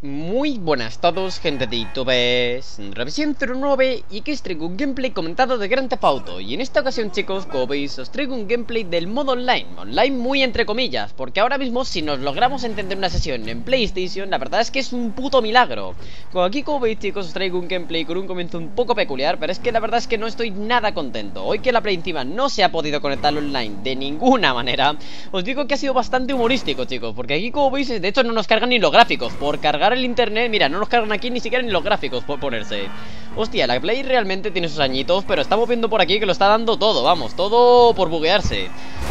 Muy buenas a todos, gente de YouTube, es Andryvision09 y aquí os traigo un gameplay comentado de Grand Theft Auto. Y en esta ocasión, chicos, como veis, os traigo un gameplay del modo online muy entre comillas, porque ahora mismo si nos logramos entender una sesión en PlayStation, la verdad es que es un puto milagro. Aquí, como veis, chicos, os traigo un gameplay con un comienzo un poco peculiar, pero es que la verdad es que no estoy nada contento. Hoy que la Play encima no se ha podido conectar online de ninguna manera, os digo que ha sido bastante humorístico, chicos, porque aquí, como veis, de hecho no nos cargan ni los gráficos, por cargar el internet, mira, no nos cargan aquí ni siquiera en los gráficos por ponerse. Hostia, la Play realmente tiene sus añitos, pero estamos viendo por aquí que lo está dando todo, vamos, todo por buguearse.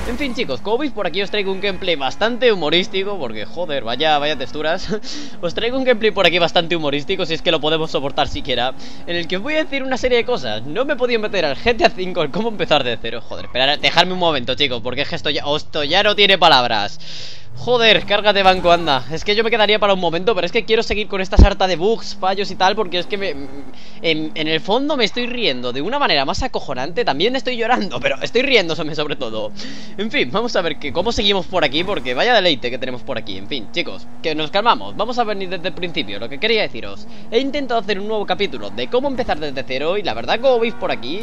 En fin, chicos, como veis, por aquí os traigo un gameplay bastante humorístico, porque, joder, vaya texturas. Os traigo un gameplay por aquí bastante humorístico, si es que lo podemos soportar siquiera, en el que os voy a decir una serie de cosas. No me he podido meter al GTA V, el cómo empezar de cero, joder, esperad, dejadme un momento, chicos, porque es que esto ya no tiene palabras. Joder, cárgate, banco, anda. Es que yo me quedaría para un momento, pero es que quiero seguir con esta sarta de bugs, fallos y tal, porque es que en el fondo me estoy riendo de una manera más acojonante. También estoy llorando, pero estoy riendo sobre todo. En fin, vamos a ver cómo seguimos por aquí, porque vaya deleite que tenemos por aquí. En fin, chicos, que nos calmamos. Vamos a venir desde el principio, lo que quería deciros. He intentado hacer un nuevo capítulo de cómo empezar desde cero, y la verdad, como veis por aquí,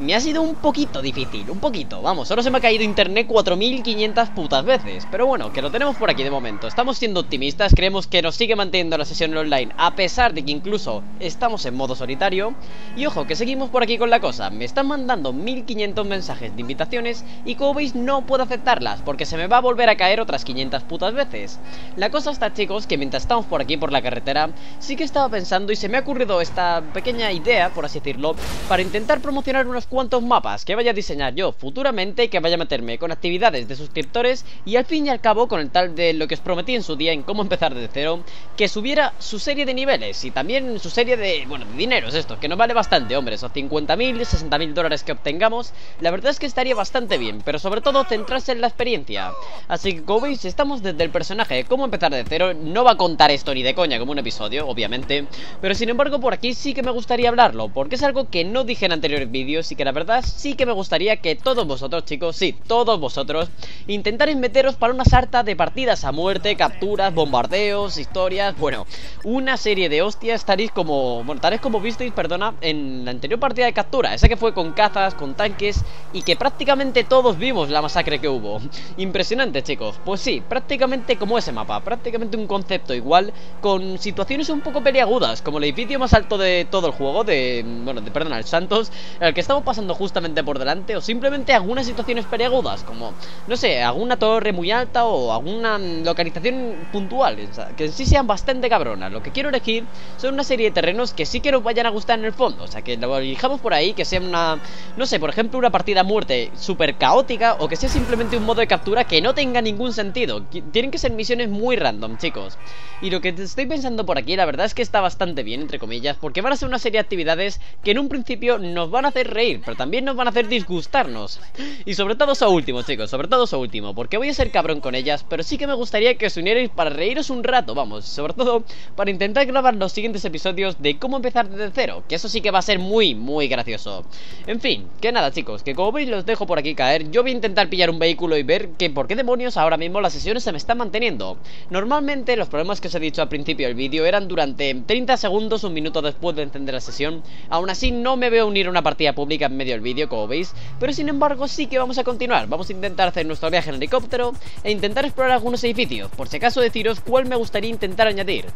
me ha sido un poquito difícil, un poquito. Vamos, solo se me ha caído internet 4500 putas veces, pero bueno, que lo tenemos por aquí de momento. Estamos siendo optimistas, creemos que nos sigue manteniendo la sesión online, a pesar de que incluso estamos en modo solitario. Y ojo, que seguimos por aquí con la cosa. Me están mandando 1500 mensajes de invitaciones, y como veis no puedo aceptarlas, porque se me va a volver a caer otras 500 putas veces. La cosa está, chicos, que mientras estamos por aquí por la carretera, sí que estaba pensando, y se me ha ocurrido esta pequeña idea, por así decirlo, para intentar promocionar unos cuantos mapas que vaya a diseñar yo futuramente, que vaya a meterme con actividades de suscriptores, y al fin y al cabo con el tal de lo que os prometí en su día en cómo empezar desde cero, que subiera su serie de niveles y también su serie de, bueno, de dineros estos, que nos vale bastante, hombre, esos 50.000, 60.000 dólares que obtengamos. La verdad es que estaría bastante bien, pero sobre todo centrarse en la experiencia. Así que, como veis, estamos desde el personaje de cómo empezar desde cero. No va a contar esto ni de coña como un episodio, obviamente, pero sin embargo por aquí sí que me gustaría hablarlo, porque es algo que no dije en anteriores vídeos, y que la verdad sí que me gustaría que todos vosotros, chicos, sí, todos vosotros, intentaréis meteros para una sarta de partidas a muerte, capturas, bombardeos, historias, bueno, una serie de hostias. Estaréis como, bueno, tal vez como visteis, perdona, en la anterior partida de captura, esa que fue con cazas, con tanques, y que prácticamente todos vimos la masacre que hubo. Impresionante, chicos. Pues sí, prácticamente como ese mapa, prácticamente un concepto igual, con situaciones un poco peliagudas, como el edificio más alto de todo el juego, perdona, el Santos, el que estamos pasando justamente por delante, o simplemente algunas situaciones peliagudas, como, no sé, alguna torre muy alta o alguna localización puntual, o sea, que sí sean bastante cabronas. Lo que quiero elegir son una serie de terrenos que sí que nos vayan a gustar en el fondo, o sea, que lo elijamos por ahí, que sea una, no sé, por ejemplo, una partida a muerte súper caótica, o que sea simplemente un modo de captura que no tenga ningún sentido. Tienen que ser misiones muy random, chicos. Y lo que estoy pensando por aquí, la verdad es que está bastante bien, entre comillas, porque van a ser una serie de actividades que en un principio nos van a hacer reír, pero también nos van a hacer disgustarnos. Y sobre todo eso último, chicos, sobre todo eso último, porque voy a ser cabrón con ellas, pero sí que me gustaría que os unierais para reíros un rato, vamos, sobre todo para intentar grabar los siguientes episodios de cómo empezar desde cero, que eso sí que va a ser muy gracioso. En fin, que nada, chicos, que como veis los dejo por aquí caer. Yo voy a intentar pillar un vehículo y ver que por qué demonios ahora mismo las sesiones se me están manteniendo. Normalmente los problemas que os he dicho al principio del vídeo eran durante 30 segundos, un minuto después de encender la sesión. Aún así no me veo unir a una partida pública en medio del vídeo, como veis, pero sin embargo sí que vamos a continuar. Vamos a intentar hacer nuestro viaje en helicóptero e intentar explorar algunos edificios, por si acaso deciros cuál me gustaría intentar añadir.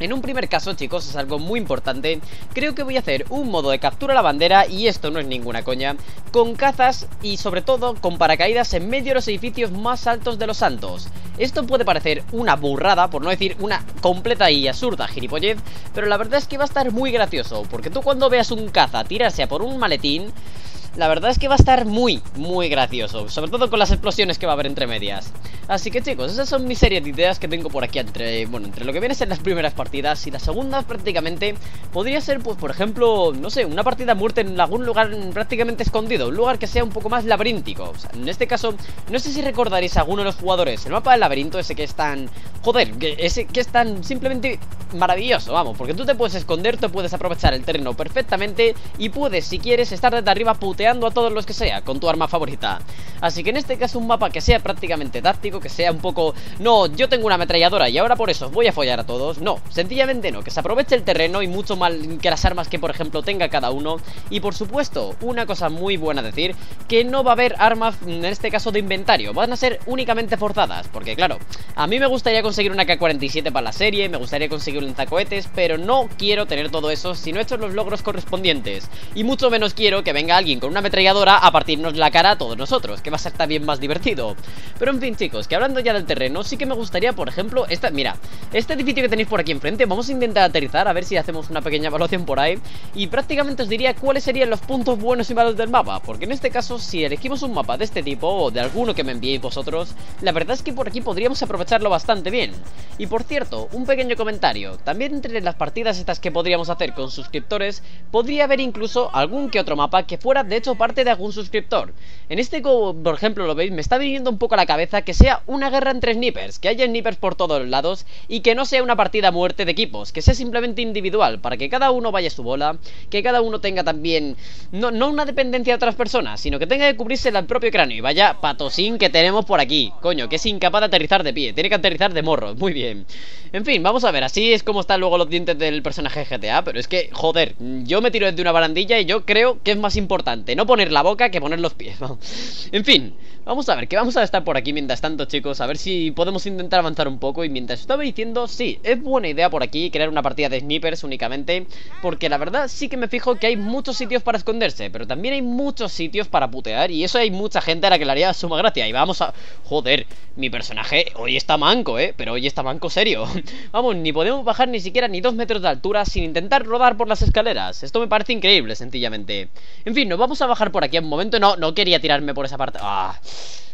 En un primer caso, chicos, es algo muy importante. Creo que voy a hacer un modo de captura a la bandera, y esto no es ninguna coña, con cazas y sobre todo con paracaídas en medio de los edificios más altos de los Santos. Esto puede parecer una burrada, por no decir una completa y absurda gilipollez, pero la verdad es que va a estar muy gracioso, porque tú cuando veas un caza tirarse a por un maletín, la verdad es que va a estar muy gracioso, sobre todo con las explosiones que va a haber entre medias. Así que, chicos, esas son mis series de ideas que tengo por aquí entre lo que viene a ser las primeras partidas y las segundas. Prácticamente podría ser, pues, por ejemplo, no sé, una partida a muerte en algún lugar prácticamente escondido, un lugar que sea un poco más laberíntico. O sea, en este caso, no sé si recordaréis a alguno de los jugadores el mapa del laberinto, ese que es tan, joder, ese que es tan simplemente maravilloso, vamos, porque tú te puedes esconder, te puedes aprovechar el terreno perfectamente, y puedes, si quieres, estar desde arriba puteando manoteando a todos los que sea con tu arma favorita. Así que en este caso un mapa que sea prácticamente táctico, que sea un poco... no, yo tengo una ametralladora y ahora por eso os voy a follar a todos. No, sencillamente no, que se aproveche el terreno y mucho más que las armas que por ejemplo tenga cada uno. Y por supuesto, una cosa muy buena a decir, que no va a haber armas en este caso de inventario, van a ser únicamente forzadas. Porque claro, a mí me gustaría conseguir una K-47 para la serie, me gustaría conseguir un lanzacohetes, pero no quiero tener todo eso si no he hecho los logros correspondientes. Y mucho menos quiero que venga alguien con una ametralladora a partirnos la cara a todos nosotros, que va a ser también más divertido. Pero en fin chicos, que hablando ya del terreno, sí que me gustaría por ejemplo, mira, este edificio que tenéis por aquí enfrente, vamos a intentar aterrizar a ver si hacemos una pequeña evaluación por ahí. Y prácticamente os diría cuáles serían los puntos buenos y malos del mapa, porque en este caso si elegimos un mapa de este tipo o de alguno que me enviéis vosotros, la verdad es que por aquí podríamos aprovecharlo bastante bien. Y por cierto, un pequeño comentario, también entre las partidas estas que podríamos hacer con suscriptores, podría haber incluso algún que otro mapa que fuera de hecho parte de algún suscriptor. En este, por ejemplo, lo veis, me está viniendo un poco a la cabeza que sea una guerra entre snipers, que haya snipers por todos los lados y que no sea una partida a muerte de equipos, que sea simplemente individual, para que cada uno vaya a su bola, que cada uno tenga también, no una dependencia de otras personas, sino que tenga que cubrirse el propio cráneo. Y vaya patosín que tenemos por aquí, coño, que es incapaz de aterrizar de pie, tiene que aterrizar de morro, muy bien. En fin, vamos a ver, así es como están luego los dientes del personaje GTA, pero es que, joder, yo me tiro desde una barandilla y yo creo que es más importante no poner la boca que poner los pies, ¿no? En fin, vamos a ver, que vamos a estar por aquí mientras tanto chicos, a ver si podemos intentar avanzar un poco. Y mientras estaba diciendo, sí, es buena idea por aquí crear una partida de snipers únicamente, porque la verdad sí que me fijo que hay muchos sitios para esconderse, pero también hay muchos sitios para putear, y eso hay mucha gente a la que le haría suma gracia. Y vamos a... joder, mi personaje hoy está manco, pero hoy está manco serio. Vamos, ni podemos bajar ni siquiera ni 2 metros de altura sin intentar rodar por las escaleras. Esto me parece increíble, sencillamente. En fin, nos vamos a bajar por aquí un momento. No quería tirarme por esa parte. Ah,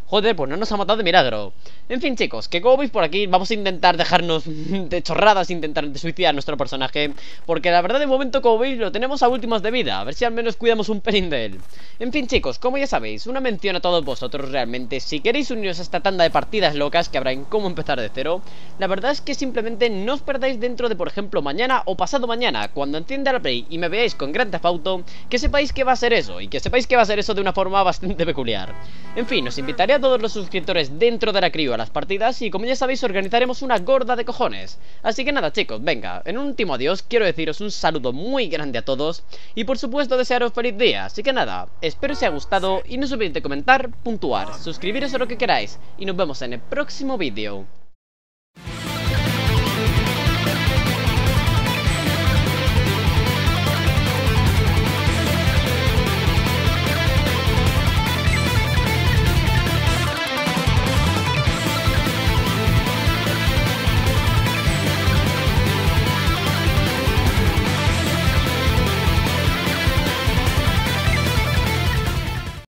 joder, pues no nos ha matado de milagro. En fin chicos, que como veis por aquí vamos a intentar dejarnos de chorradas, intentar suicidar a nuestro personaje, porque la verdad de momento como veis lo tenemos a últimas de vida, a ver si al menos cuidamos un pelín de él. En fin chicos, como ya sabéis, una mención a todos vosotros realmente, si queréis uniros a esta tanda de partidas locas que habrá en Cómo Empezar de Cero, la verdad es que simplemente no os perdáis dentro de por ejemplo mañana o pasado mañana, cuando encienda la Play y me veáis con Grand Theft Auto, que sepáis que va a ser eso, y que sepáis que va a ser eso de una forma bastante peculiar. En fin, os invitaré a todos los suscriptores dentro de la crew a las partidas, y como ya sabéis organizaremos una gorda de cojones. Así que nada chicos, venga, en un último adiós quiero deciros un saludo muy grande a todos, y por supuesto desearos feliz día. Así que nada, espero os haya gustado y no os olvidéis de comentar, puntuar, suscribiros a lo que queráis, y nos vemos en el próximo vídeo.